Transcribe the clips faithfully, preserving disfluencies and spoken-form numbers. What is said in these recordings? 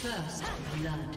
First blood.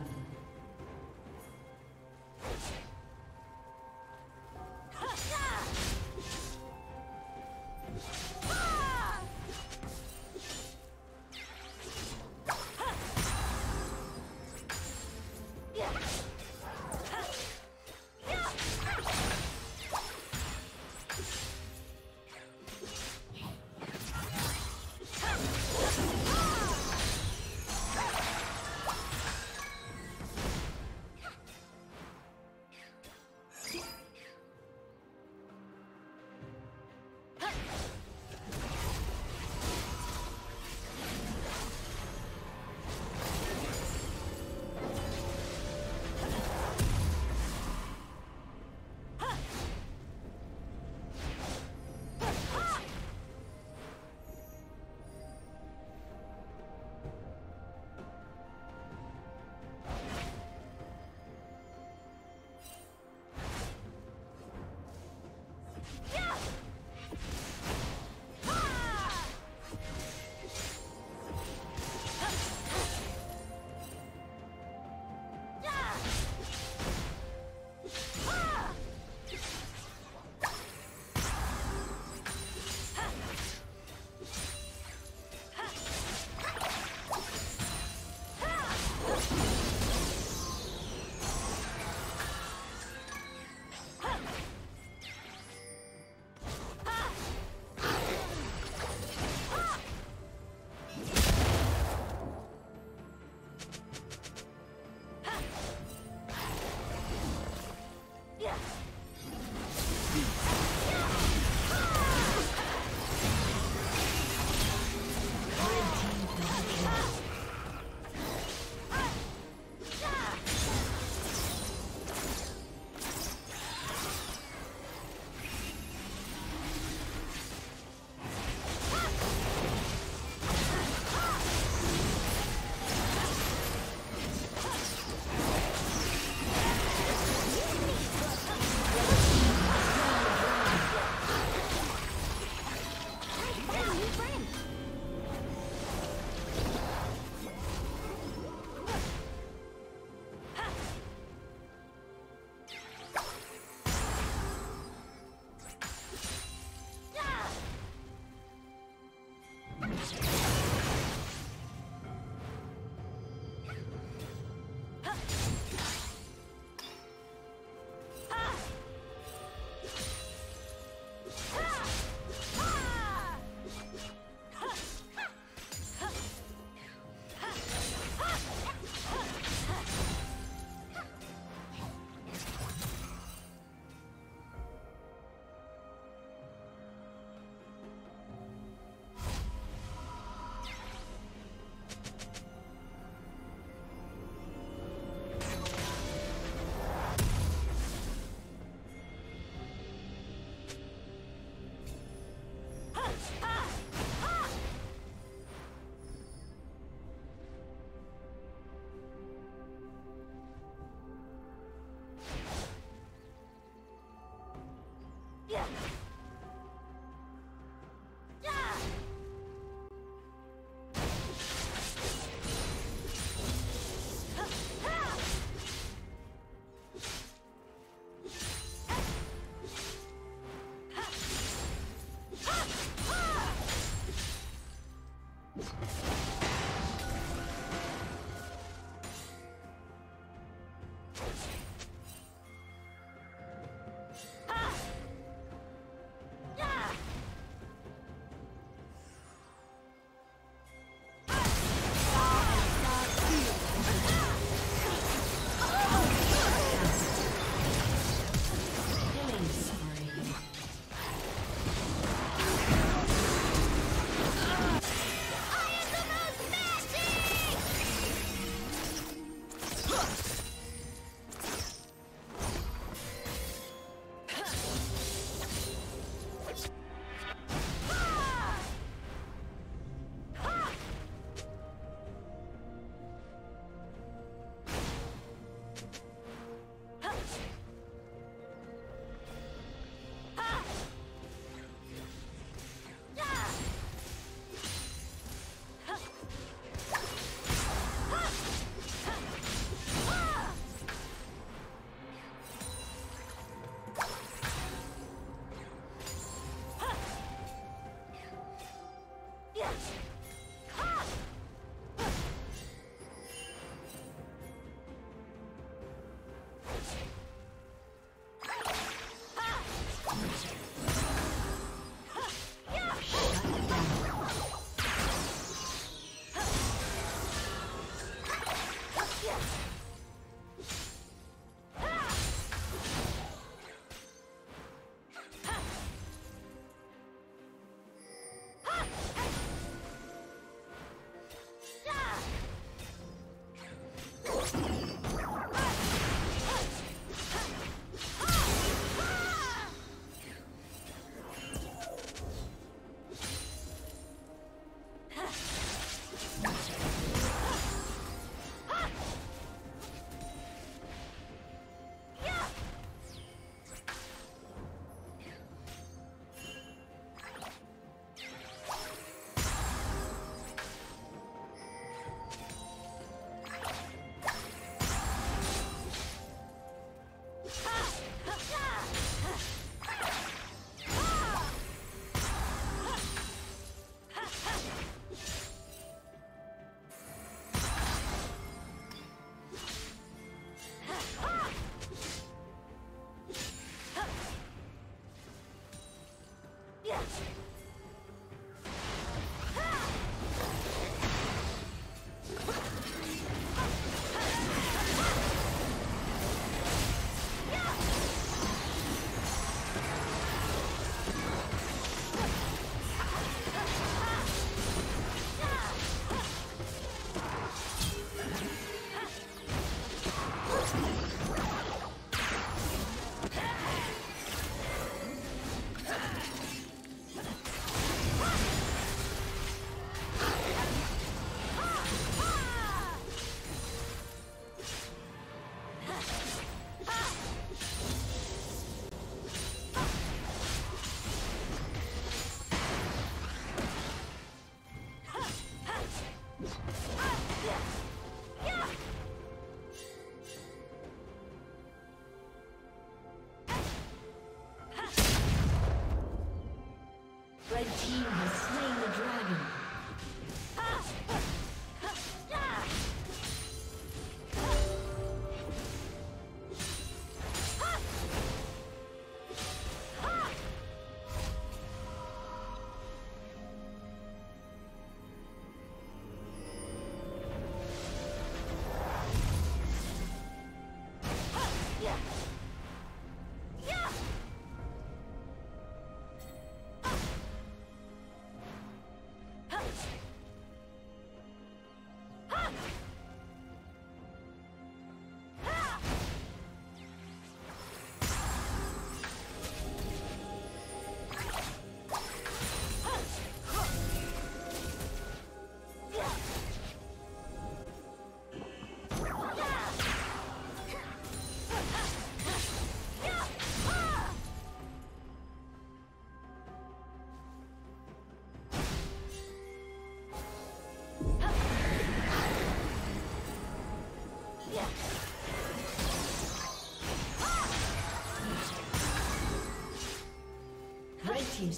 Red team's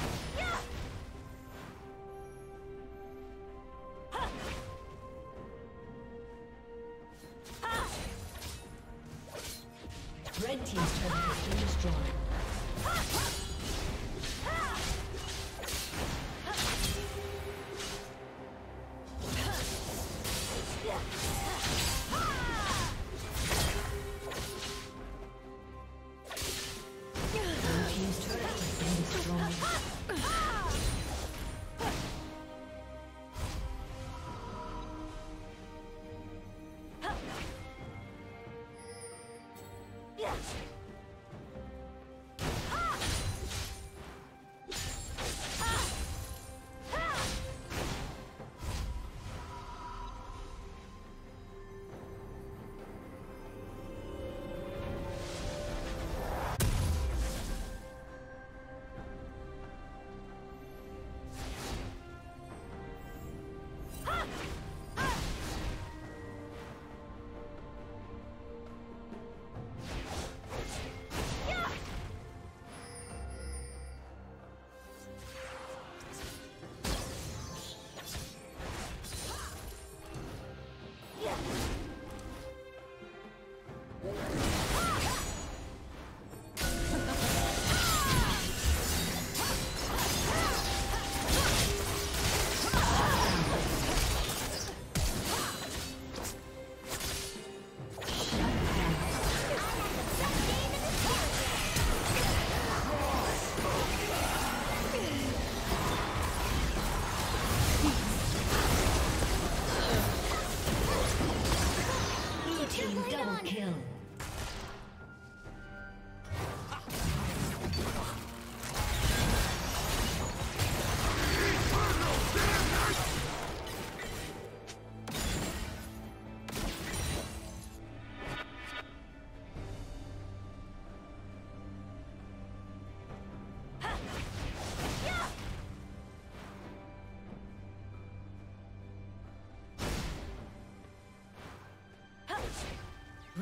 Red team's turret has been destroyed. Red team's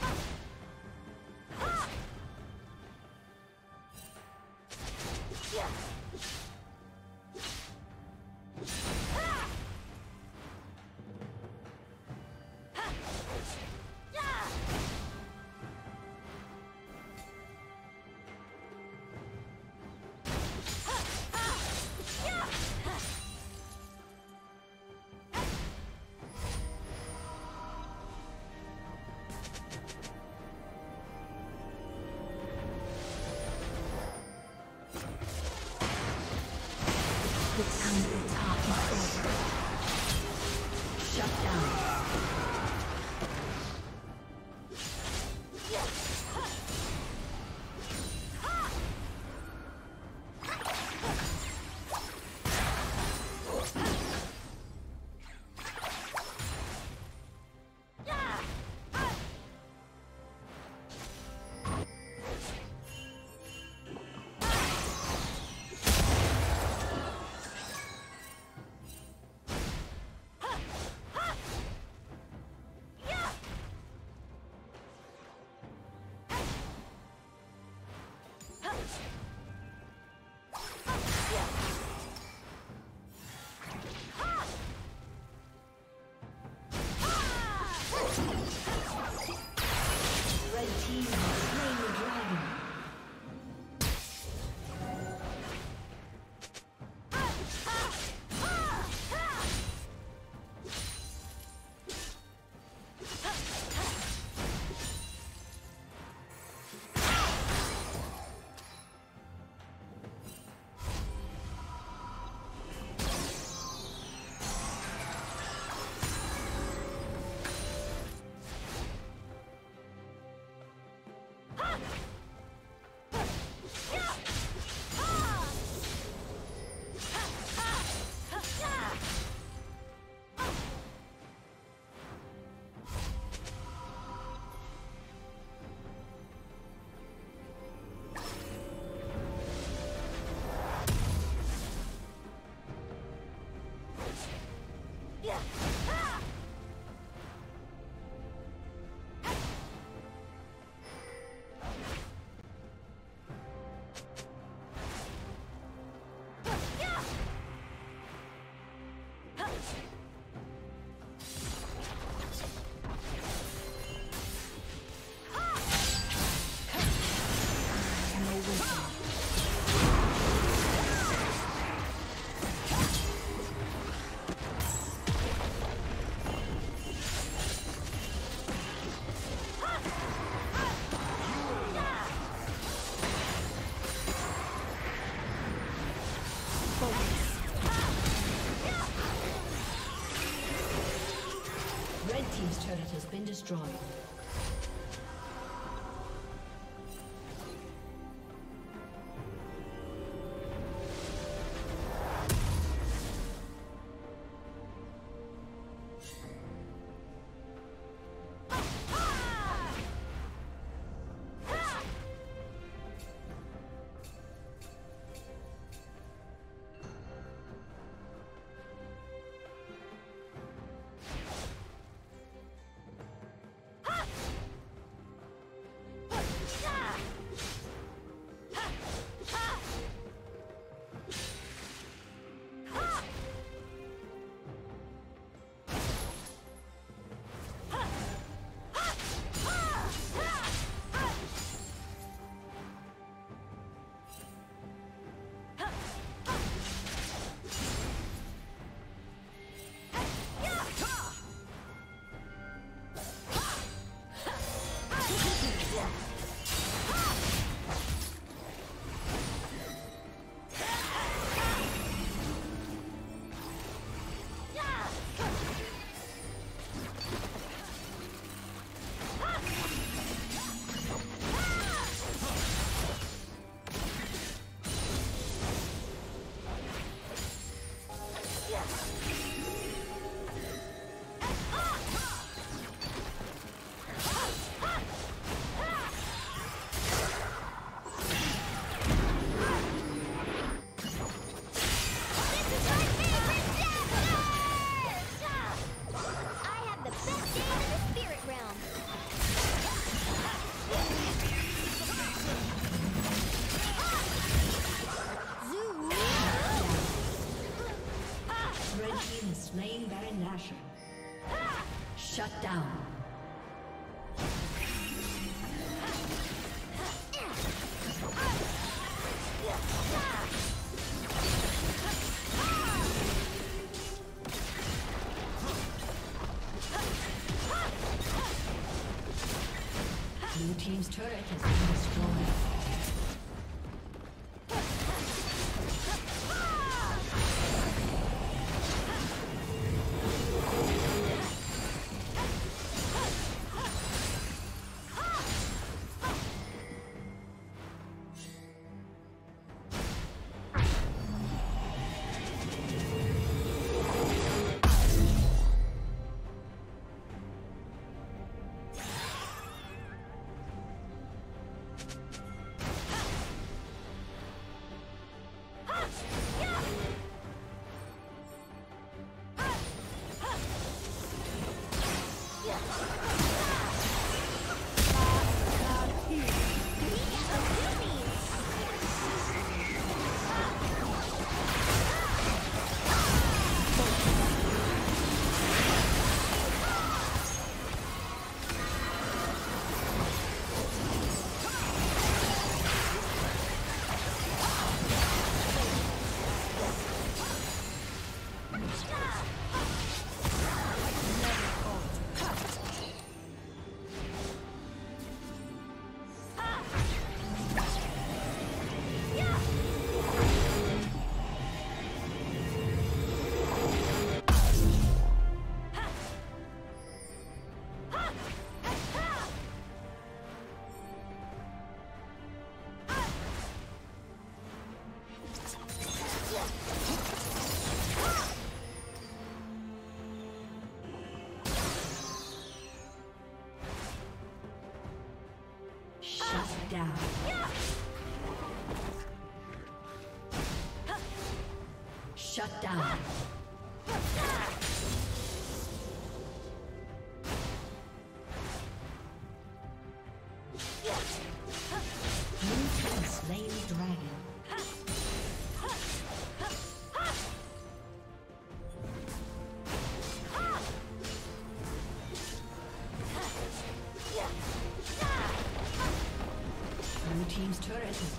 Ah! Red team's turret has been destroyed. Shut down. Blue team's turret has been destroyed. Down. Shut down.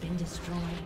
Been destroyed.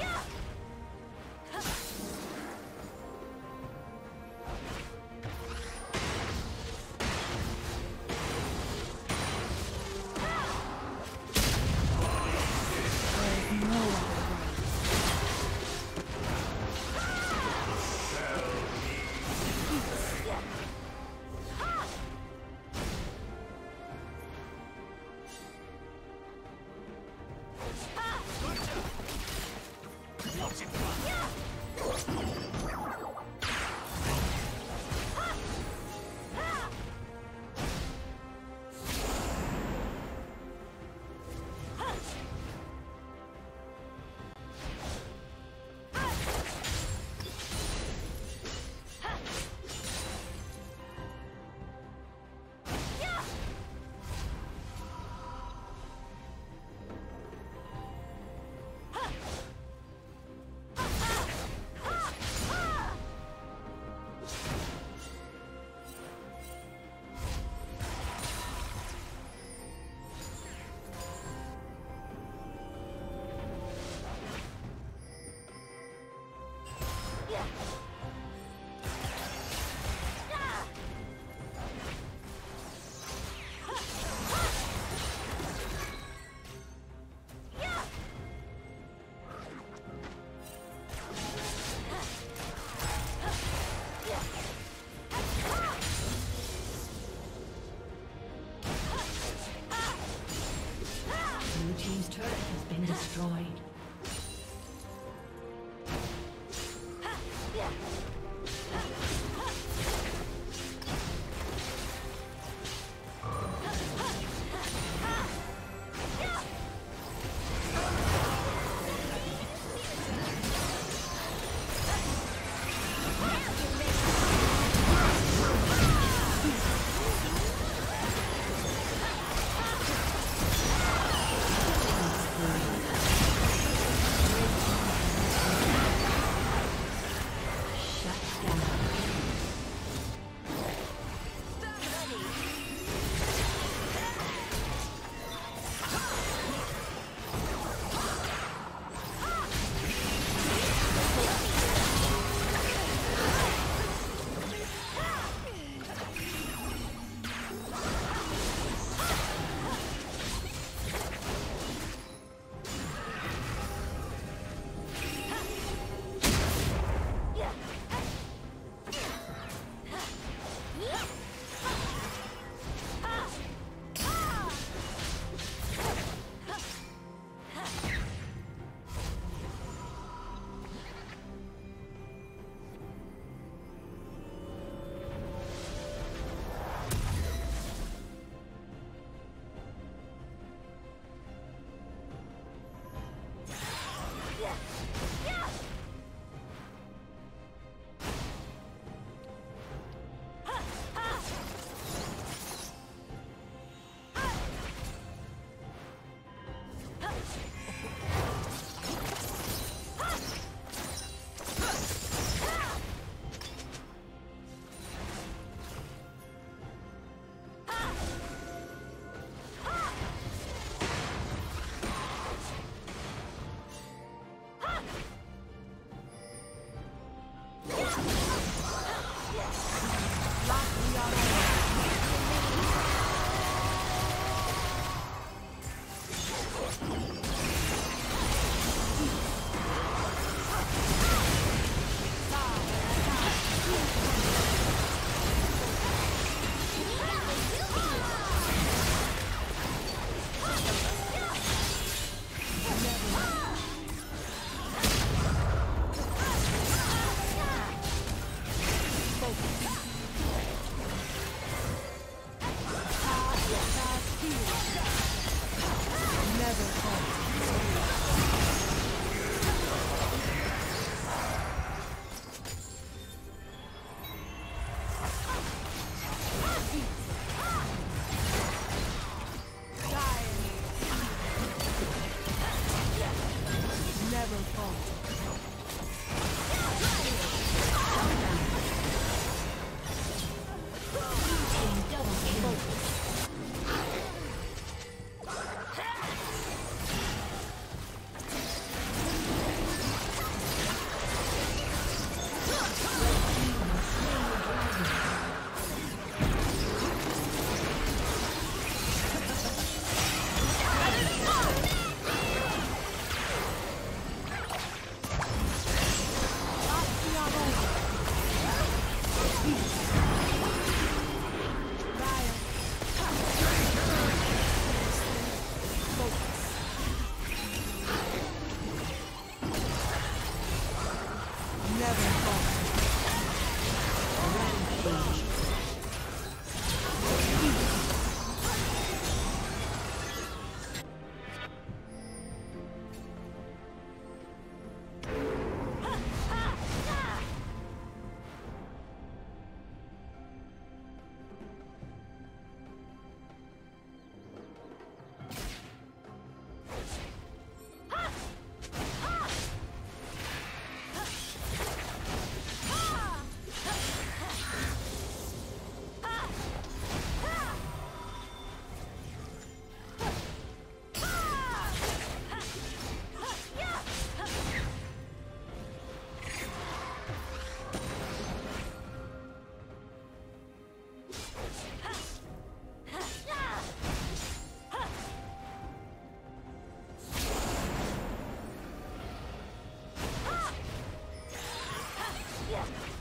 Ah. Ah. There's no other way. one.